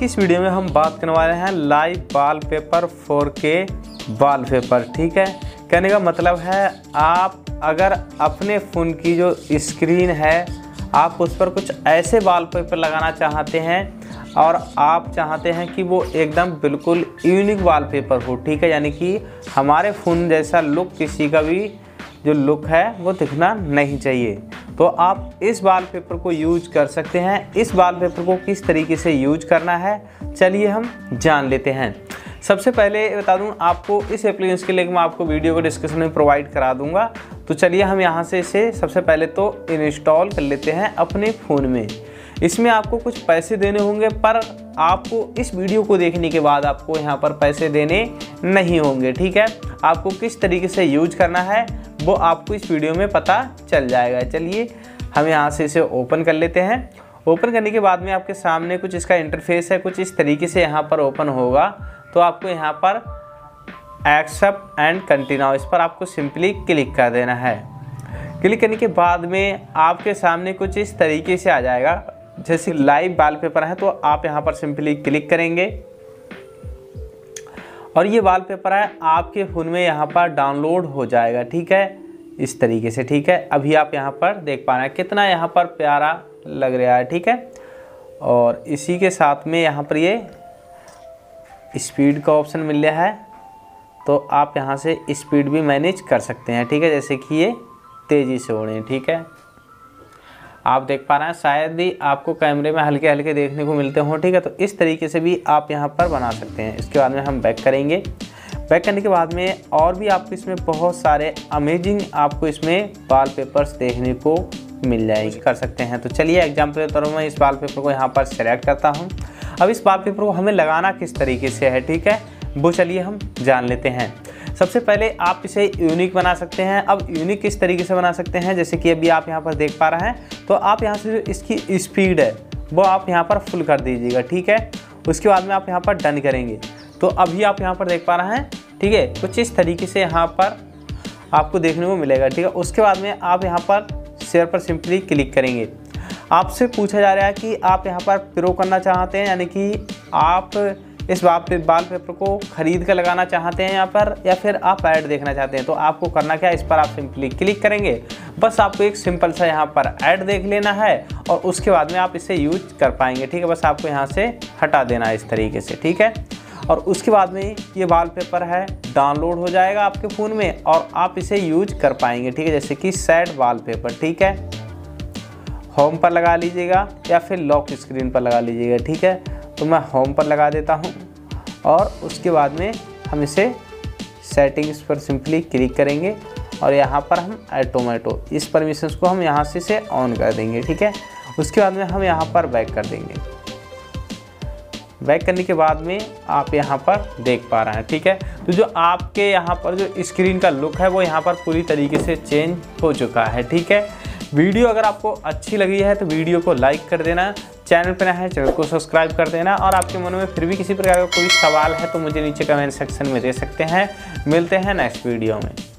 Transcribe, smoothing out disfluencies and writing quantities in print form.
की इस वीडियो में हम बात करने वाले हैं लाइव वॉलपेपर 4K वॉलपेपर। ठीक है, कहने का मतलब है आप अगर अपने फ़ोन की जो स्क्रीन है आप उस पर कुछ ऐसे वॉलपेपर लगाना चाहते हैं और आप चाहते हैं कि वो एकदम बिल्कुल यूनिक वॉलपेपर हो। ठीक है, यानी कि हमारे फ़ोन जैसा लुक किसी का भी जो लुक है वो दिखना नहीं चाहिए, तो आप इस वॉलपेपर को यूज कर सकते हैं। इस वॉलपेपर को किस तरीके से यूज करना है चलिए हम जान लेते हैं। सबसे पहले बता दूं आपको इस एप्लीकेशन के लिंक मैं आपको वीडियो को डिस्क्रिप्शन में प्रोवाइड करा दूंगा। तो चलिए हम यहां से इसे सबसे पहले तो इंस्टॉल कर लेते हैं अपने फ़ोन में। इसमें आपको कुछ पैसे देने होंगे, पर आपको इस वीडियो को देखने के बाद आपको यहाँ पर पैसे देने नहीं होंगे। ठीक है, आपको किस तरीके से यूज करना है वो आपको इस वीडियो में पता चल जाएगा। चलिए हम यहाँ से इसे ओपन कर लेते हैं। ओपन करने के बाद में आपके सामने कुछ इसका इंटरफेस है, कुछ इस तरीके से यहाँ पर ओपन होगा। तो आपको यहाँ पर एक्सेप्ट एंड कंटिन्यू इस पर आपको सिंपली क्लिक कर देना है। क्लिक करने के बाद में आपके सामने कुछ इस तरीके से आ जाएगा, जैसे लाइव वॉलपेपर है तो आप यहाँ पर सिंपली क्लिक करेंगे और ये वॉलपेपर है आपके फ़ोन में यहाँ पर डाउनलोड हो जाएगा। ठीक है, इस तरीके से। ठीक है, अभी आप यहाँ पर देख पा रहे हैं कितना यहाँ पर प्यारा लग रहा है। ठीक है, और इसी के साथ में यहाँ पर ये स्पीड का ऑप्शन मिल रहा है, तो आप यहाँ से स्पीड भी मैनेज कर सकते हैं। ठीक है, जैसे कि ये तेज़ी से हो रहे हैं। ठीक है, आप देख पा रहे हैं, शायद ही आपको कैमरे में हल्के हल्के देखने को मिलते हों। ठीक है, तो इस तरीके से भी आप यहाँ पर बना सकते हैं। इसके बाद में हम बैक करेंगे। बैक करने के बाद में और भी आपको इसमें बहुत सारे अमेजिंग आपको इसमें वॉलपेपर्स देखने को मिल जाएगी कर सकते हैं। तो चलिए एग्जाम्पल के तौर पर मैं इस वॉलपेपर को यहाँ पर सेलेक्ट करता हूँ। अब इस वॉलपेपर को हमें लगाना किस तरीके से है, ठीक है, वो चलिए हम जान लेते हैं। सबसे पहले आप इसे यूनिक बना सकते हैं। अब यूनिक किस तरीके से बना सकते हैं, जैसे कि अभी आप यहाँ पर देख पा रहे हैं, तो आप यहाँ से इसकी स्पीड है वो आप यहाँ पर फुल कर दीजिएगा। ठीक है, उसके बाद में आप यहाँ पर डन करेंगे। तो अभी आप यहाँ पर देख पा रहे हैं, ठीक है, कुछ इस तरीके से यहाँ पर आपको देखने को मिलेगा। ठीक है, उसके बाद में आप यहाँ पर शेयर पर सिंपली क्लिक करेंगे। आपसे पूछा जा रहा है कि आप यहाँ पर प्रो करना चाहते हैं, यानी कि आप इस वॉलपेपर को ख़रीद कर लगाना चाहते हैं यहाँ पर, या फिर आप ऐड देखना चाहते हैं। तो आपको करना क्या है, इस पर आप सिंपली क्लिक करेंगे। बस आपको एक सिंपल सा यहाँ पर ऐड देख लेना है और उसके बाद में आप इसे यूज कर पाएंगे। ठीक है, बस आपको यहाँ से हटा देना है इस तरीके से। ठीक है, और उसके बाद में ये वॉलपेपर है डाउनलोड हो जाएगा आपके फ़ोन में और आप इसे यूज कर पाएंगे। ठीक है, जैसे कि सैड वॉलपेपर। ठीक है, होम पर लगा लीजिएगा या फिर लॉक स्क्रीन पर लगा लीजिएगा। ठीक है, तो मैं होम पर लगा देता हूं और उसके बाद में हम इसे सेटिंग्स पर सिंपली क्लिक करेंगे और यहां पर हम ऑटोमेटो इस परमिशंस को हम यहां से इसे ऑन कर देंगे। ठीक है, उसके बाद में हम यहां पर बैक कर देंगे। बैक करने के बाद में आप यहां पर देख पा रहे हैं। ठीक है, तो जो आपके यहां पर जो स्क्रीन का लुक है वो यहाँ पर पूरी तरीके से चेंज हो चुका है। ठीक है, वीडियो अगर आपको अच्छी लगी है तो वीडियो को लाइक कर देना, चैनल पर नया है चैनल को सब्सक्राइब कर देना, और आपके मन में फिर भी किसी प्रकार का कोई सवाल है तो मुझे नीचे कमेंट सेक्शन में दे सकते हैं। मिलते हैं नेक्स्ट वीडियो में।